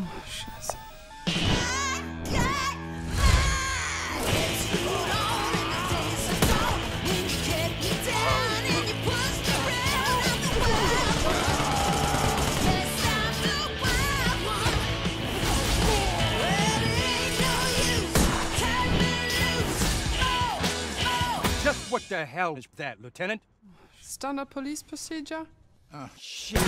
Oh, scheiße. Just what the hell is that, Lieutenant? Standard police procedure? Oh, shit.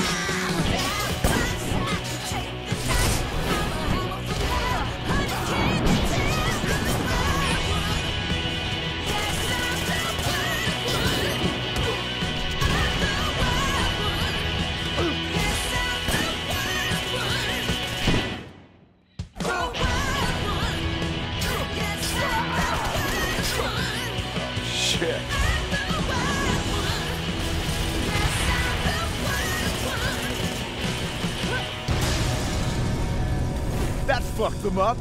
That fucked them up.